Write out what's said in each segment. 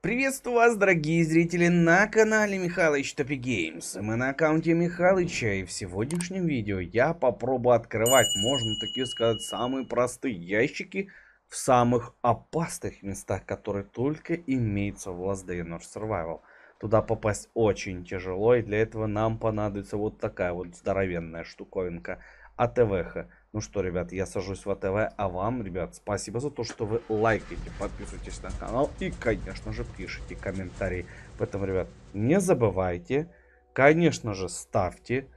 Приветствую вас, дорогие зрители, на канале Михалыч В Топе Геймс. Мы на аккаунте Михалыча, и в сегодняшнем видео я попробую открывать, можно таки сказать, самые простые ящики в самых опасных местах, которые только имеются в Last Day on Earth: Survival. Туда попасть очень тяжело, и для этого нам понадобится вот такая вот здоровенная штуковинка АТВХ. Ну что, ребят, я сажусь в АТВ, а вам, ребят, спасибо за то, что вы лайкаете, подписывайтесь на канал и, конечно же, пишите комментарии. Поэтому, ребят, не забывайте, конечно же, ставьте,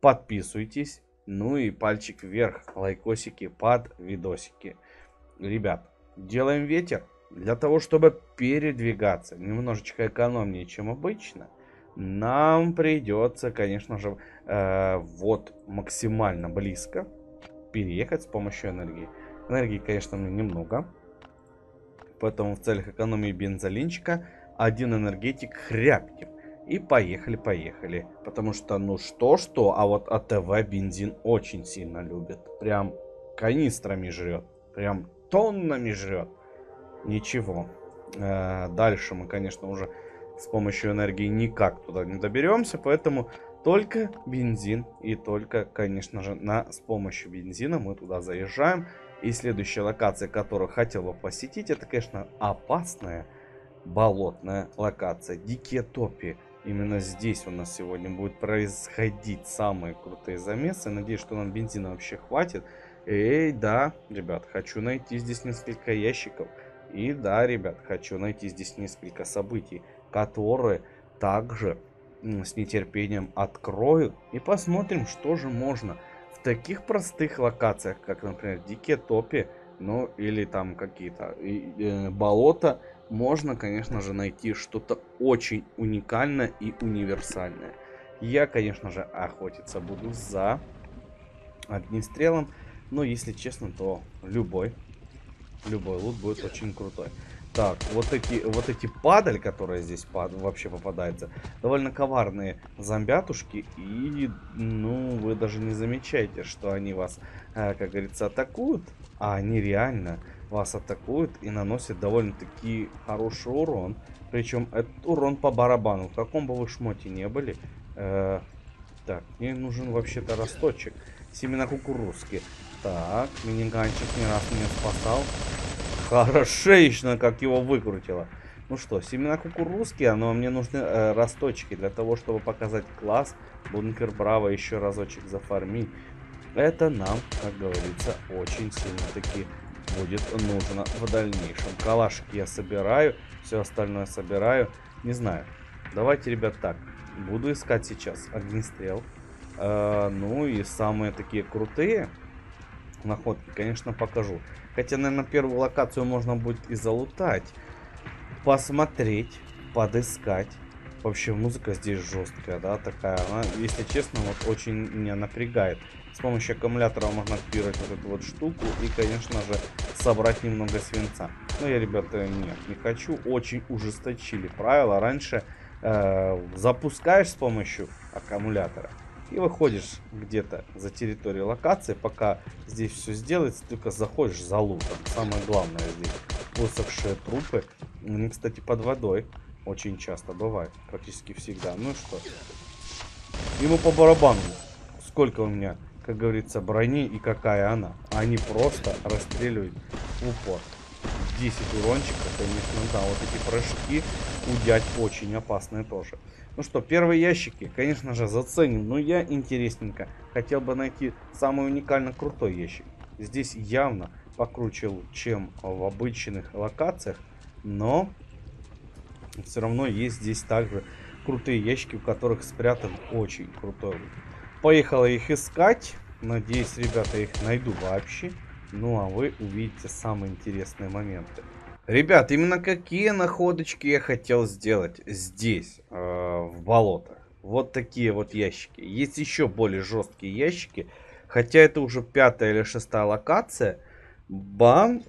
подписывайтесь, ну и пальчик вверх, лайкосики под видосики. Ребят, делаем ветер для того, чтобы передвигаться немножечко экономнее, чем обычно. Нам придется, конечно же, вот максимально близко переехать с помощью энергии. Энергии, конечно, мне немного. Поэтому в целях экономии бензолинчика один энергетик хряпким. И поехали. Потому что, ну что-что, а вот АТВ бензин очень сильно любит. Прям канистрами жрет. Прям тоннами жрет. Ничего. Дальше мы, конечно, уже с помощью энергии никак туда не доберемся. Поэтому только бензин и только, конечно же, с помощью бензина мы туда заезжаем. И следующая локация, которую хотел бы посетить, это, конечно, опасная болотная локация. Дикие топи. Именно здесь у нас сегодня будет происходить самые крутые замесы. Надеюсь, что нам бензина вообще хватит. И да, ребят, хочу найти здесь несколько ящиков. И да, ребят, хочу найти здесь несколько событий, которые также с нетерпением открою и посмотрим, что же можно в таких простых локациях, как, например, дикие топи, ну или там какие-то болота, можно, конечно же, найти что-то очень уникальное и универсальное. Я, конечно же, охотиться буду за огнестрелом, но если честно, то любой лут будет очень крутой. Так, вот эти падаль, которые здесь вообще попадаются, довольно коварные зомбятушки. И, ну, вы даже не замечаете, что они вас, как говорится, атакуют. А они реально вас атакуют и наносят довольно-таки хороший урон. Причем этот урон по барабану, в каком бы вы шмоте не были. Так, мне нужен вообще-то росточек. Семена кукурузки. Так, миниганчик не раз меня спасал. Хорошечно, как его выкрутило. Ну что, семена кукурузки, но мне нужны росточки для того, чтобы показать класс. Бункер Браво еще разочек зафармить. Это нам, как говорится, очень сильно таки будет нужно в дальнейшем. Калашки я собираю, все остальное собираю. Не знаю. Давайте, ребят, так. Буду искать сейчас огнестрел. Ну и самые такие крутые находки, конечно, покажу. Хотя, наверное, первую локацию можно будет и залутать, посмотреть, подыскать. Вообще, музыка здесь жесткая, да, такая. Она, если честно, вот очень меня напрягает. С помощью аккумулятора можно активировать вот эту вот штуку и, конечно же, собрать немного свинца. Но я, ребята, не хочу. Очень ужесточили правила. Раньше запускаешь с помощью аккумулятора и выходишь где-то за территорию локации, пока здесь все сделается, только заходишь за лутом. Самое главное здесь высохшие трупы. Они, кстати, под водой очень часто бывают, практически всегда. Ну что, ему по барабану, сколько у меня, как говорится, брони и какая она. Они просто расстреливают в упор. 10 урончиков, конечно, да, вот эти прыжки у дядь очень опасные тоже. Ну что, первые ящики, конечно же, заценим, но я интересненько хотел бы найти самый уникально крутой ящик. Здесь явно покруче, чем в обычных локациях, но все равно есть здесь также крутые ящики, в которых спрятан очень крутой. Поехала их искать, надеюсь, ребята, их найду вообще. Ну а вы увидите самые интересные моменты. Ребят, именно какие находочки я хотел сделать здесь, в болотах. Вот такие вот ящики. Есть еще более жесткие ящики. Хотя это уже 5-я или 6-я локация. Бам!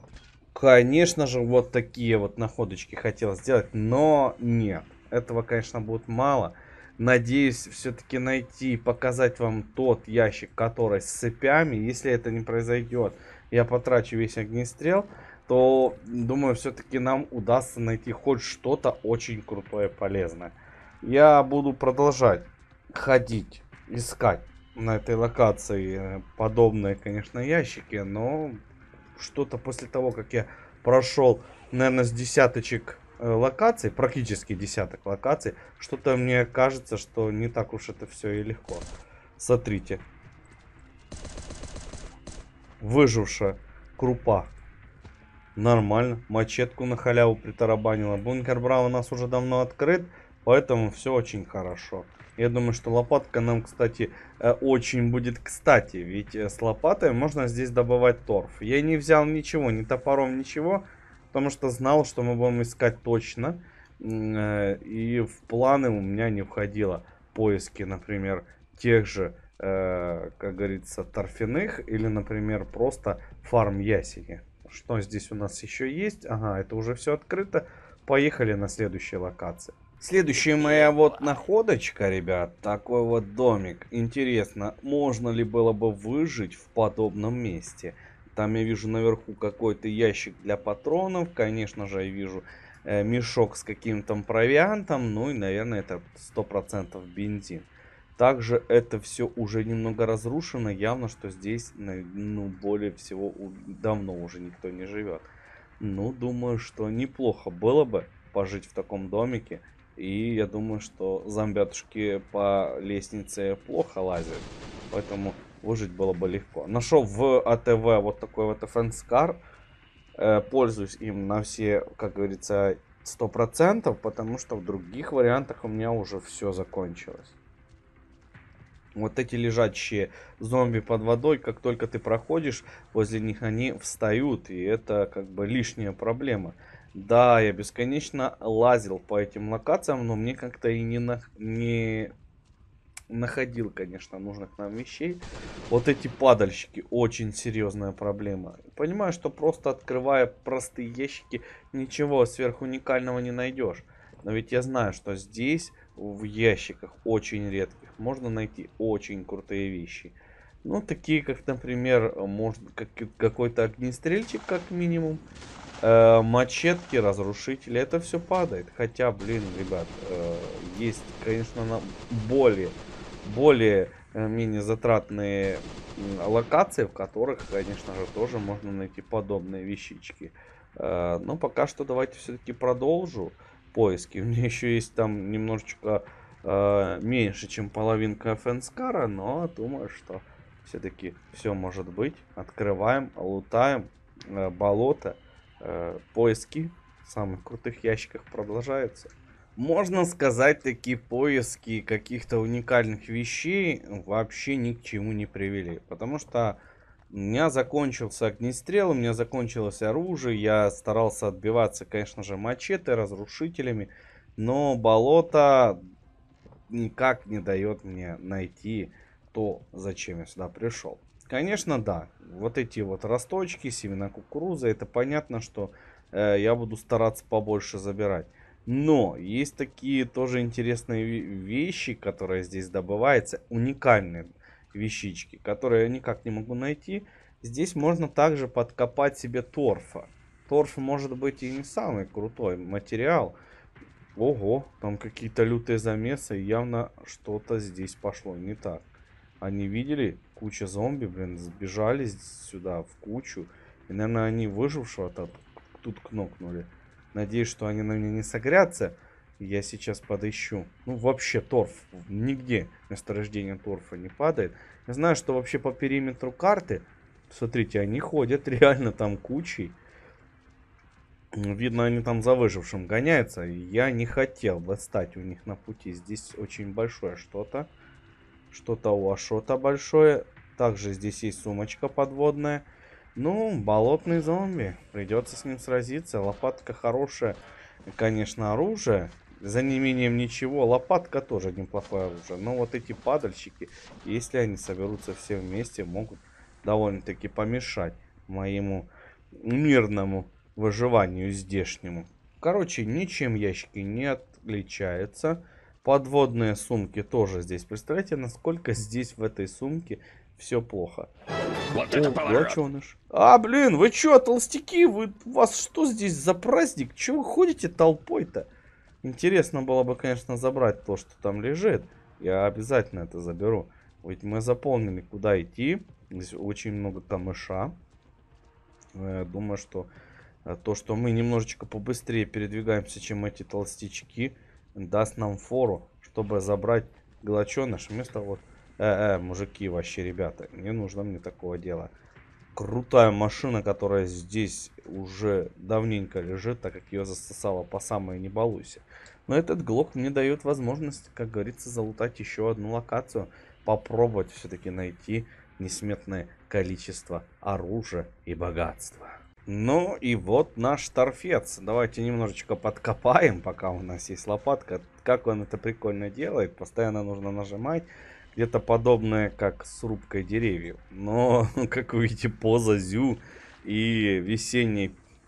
Конечно же, вот такие вот находочки хотел сделать. Но нет, этого, конечно, будет мало. Надеюсь, все-таки найти и показать вам тот ящик, который с цепями. Если это не произойдет, я потрачу весь огнестрел то, думаю, все-таки нам удастся найти хоть что-то очень крутое, полезное. Я буду продолжать ходить, искать на этой локации подобные, конечно, ящики, но что-то после того, как я прошел, наверное, с десяточек локаций, практически десяток локаций, что-то мне кажется, что не так уж это все и легко. Смотрите. Выжившая крупа. Нормально. Мачетку на халяву притарабанила. Бункер Браво у нас уже давно открыт, поэтому все очень хорошо. Я думаю, что лопатка нам, кстати, очень будет кстати. Ведь с лопатой можно здесь добывать торф. Я не взял ничего, ни топором, ничего. Потому что знал, что мы будем искать точно. И в планы у меня не входило поиски, например, тех же, как говорится, торфяных. Или, например, просто фарм ясени. Что здесь у нас еще есть? Ага, это уже все открыто. Поехали на следующие локации. Следующая моя вот находочка, ребят. Такой вот домик. Интересно, можно ли было бы выжить в подобном месте? Там я вижу наверху какой-то ящик для патронов. Конечно же, я вижу мешок с каким-то провиантом. Ну и, наверное, это 100% бензин. Также это все уже немного разрушено. Явно, что здесь, ну, более всего, давно уже никто не живет. Ну, думаю, что неплохо было бы пожить в таком домике. И я думаю, что зомбятушки по лестнице плохо лазят. Поэтому... выжить было бы легко. Нашел в АТВ вот такой вот FN Scar. Пользуюсь им на все, как говорится, 100%, потому что в других вариантах у меня уже все закончилось. Вот эти лежачие зомби под водой, как только ты проходишь, возле них они встают. И это как бы лишняя проблема. Да, я бесконечно лазил по этим локациям, но мне как-то и не находил, конечно, нужных нам вещей. Вот эти падальщики. Очень серьезная проблема. Понимаю, что просто открывая простые ящики, ничего сверхуникального не найдешь. Но ведь я знаю, что здесь, в ящиках очень редких, можно найти очень крутые вещи. Ну, такие как, например, какой-то огнестрельчик, как минимум. Мачетки, разрушители. Это все падает. Хотя, блин, ребят, есть, конечно, на более-менее затратные локации, в которых, конечно же, тоже можно найти подобные вещички. Но пока что давайте все-таки продолжу поиски. У меня еще есть там немножечко меньше, чем половинка Фенскара, но думаю, что все-таки все может быть. Открываем, лутаем болото. Поиски в самых крутых ящиках продолжаются. Можно сказать, такие поиски каких-то уникальных вещей вообще ни к чему не привели. Потому что у меня закончился огнестрел, у меня закончилось оружие. Я старался отбиваться, конечно же, мачете, разрушителями. Но болото никак не дает мне найти то, зачем я сюда пришел. Конечно, да. Вот эти вот росточки, семена кукурузы. Это понятно, что я буду стараться побольше забирать. Но есть такие тоже интересные вещи, которые здесь добываются. Уникальные вещички, которые я никак не могу найти. Здесь можно также подкопать себе торфа. Торф может быть и не самый крутой материал. Ого, там какие-то лютые замесы. Явно что-то здесь пошло не так. Они видели, куча зомби, блин, сбежали сюда в кучу. И, наверное, они выжившего тут кнопнули. Надеюсь, что они на меня не согрятся. Я сейчас подыщу. Ну, вообще, торф. Нигде месторождение торфа не падает. Я знаю, что вообще по периметру карты, смотрите, они ходят реально там кучей. Видно, они там за выжившим гоняются. Я не хотел бы стать у них на пути. Здесь очень большое что-то. Что-то у Ашота большое. Также здесь есть сумочка подводная. Ну, болотный зомби. Придется с ним сразиться. Лопатка хорошая, конечно, оружие. За неимением ничего. Лопатка тоже неплохое оружие. Но вот эти падальщики, если они соберутся все вместе, могут довольно-таки помешать моему мирному выживанию здешнему. Короче, ничем ящики не отличаются. Подводные сумки тоже здесь. Представляете, насколько здесь в этой сумке все плохо. Вот это поворот. А, блин, вы чё, толстяки? Вы, у вас что здесь за праздник? Чё вы ходите толпой-то? Интересно было бы, конечно, забрать то, что там лежит. Я обязательно это заберу. Ведь мы заполнили, куда идти. Здесь очень много камыша. Я думаю, что то, что мы немножечко побыстрее передвигаемся, чем эти толстячки, даст нам фору, чтобы забрать глоченыш. Вместо вот... мужики, вообще, ребята, не нужно мне такого дела. Крутая машина, которая здесь уже давненько лежит, так как ее засосала по самой не балуйся. Но этот глок мне дает возможность, как говорится, залутать еще одну локацию. Попробовать все-таки найти несметное количество оружия и богатства. Ну и вот наш торфец. Давайте немножечко подкопаем, пока у нас есть лопатка. Как он это прикольно делает. Постоянно нужно нажимать. Где-то подобное, как с рубкой деревьев. Но, как вы видите, поза зю и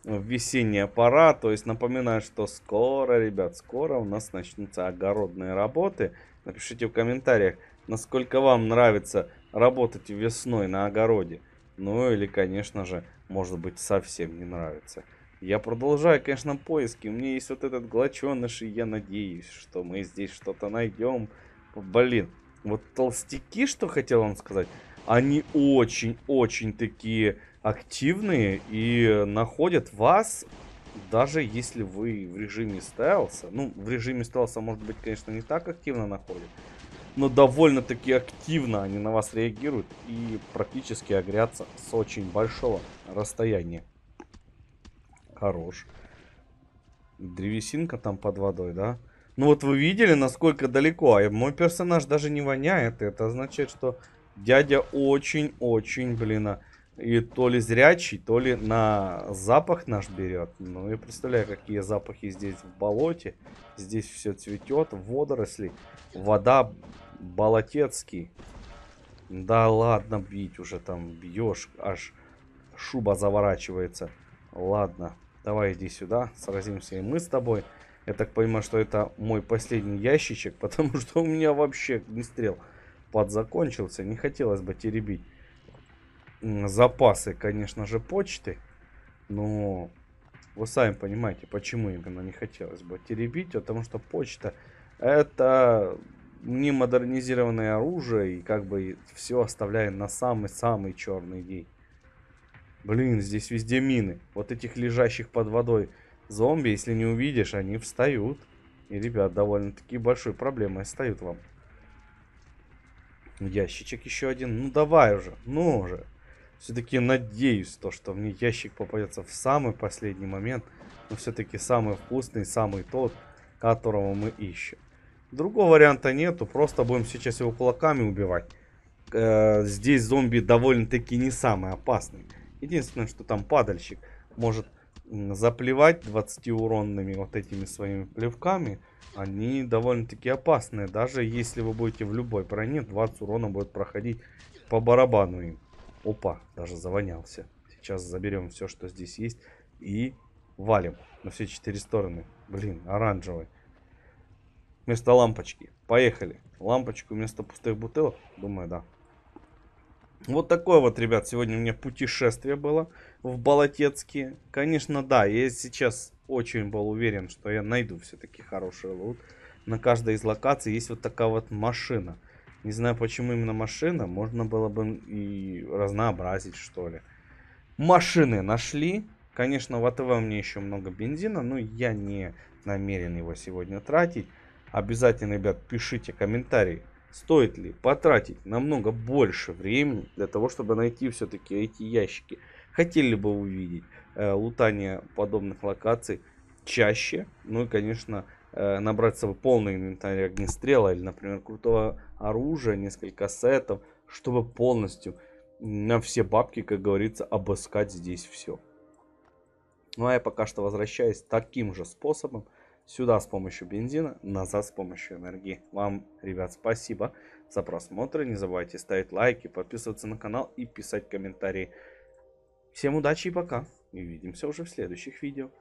весенняя пора. То есть, напоминаю, что скоро, ребят, скоро у нас начнутся огородные работы. Напишите в комментариях, насколько вам нравится работать весной на огороде. Ну, или, конечно же, может быть, совсем не нравится. Я продолжаю, конечно, поиски. У меня есть вот этот глоченыш, и я надеюсь, что мы здесь что-то найдем. Блин. Вот толстяки, что хотел вам сказать, они очень-очень такие активные и находят вас, даже если вы в режиме стелса. Ну, в режиме стелса, может быть, конечно, не так активно находят, но довольно-таки активно они на вас реагируют и практически огрятся с очень большого расстояния. Хорош. Древесинка там под водой, да? Ну вот вы видели, насколько далеко. А мой персонаж даже не воняет. Это означает, что дядя очень-очень, блин, и то ли зрячий, то ли на запах наш берет. Ну я представляю, какие запахи здесь в болоте. Здесь все цветет, водоросли, вода, болотецкий. Да ладно, бить уже там бьешь, аж шуба заворачивается. Ладно, давай иди сюда, сразимся и мы с тобой. Я так понимаю, что это мой последний ящичек, потому что у меня вообще огнестрел подзакончился. Не хотелось бы теребить запасы, конечно же, почты. Но вы сами понимаете, почему именно не хотелось бы теребить. Потому что почта — это не модернизированное оружие. И как бы все оставляем на самый-самый черный день. Блин, здесь везде мины. Вот этих лежащих под водой зомби, если не увидишь, они встают. И, ребят, довольно-таки большой проблемой встают вам. Ящичек еще один. Ну, давай уже. Ну, уже. Все-таки надеюсь, то, что мне ящик попадется в самый последний момент. Но все-таки самый вкусный, самый тот, которого мы ищем. Другого варианта нету. Просто будем сейчас его кулаками убивать. Здесь зомби довольно-таки не самый опасный. Единственное, что там падальщик может... заплевать 20-уронными вот этими своими плевками. Они довольно-таки опасные. Даже если вы будете в любой броне, 20 урона будет проходить по барабану им. Опа, даже завонялся. Сейчас заберем все, что здесь есть, и валим на все 4 стороны. Блин, оранжевый. Вместо лампочки. Поехали. Лампочку вместо пустых бутылок? Думаю, да. Вот такое вот, ребят, сегодня у меня путешествие было в Болотецке. Конечно, да, я сейчас очень был уверен, что я найду все-таки хороший лут. На каждой из локаций есть вот такая вот машина. Не знаю, почему именно машина. Можно было бы и разнообразить, что ли. Машины нашли. Конечно, в АТВ мне еще много бензина, но я не намерен его сегодня тратить. Обязательно, ребят, пишите комментарии. Стоит ли потратить намного больше времени для того, чтобы найти все-таки эти ящики? Хотели бы увидеть лутание подобных локаций чаще. Ну и, конечно, набрать с собой полный инвентарь огнестрела или, например, крутого оружия, несколько сетов, чтобы полностью на все бабки, как говорится, обыскать здесь все. Ну а я пока что возвращаюсь таким же способом. Сюда с помощью бензина, назад с помощью энергии. Вам, ребят, спасибо за просмотр. Не забывайте ставить лайки, подписываться на канал и писать комментарии. Всем удачи и пока. И увидимся уже в следующих видео.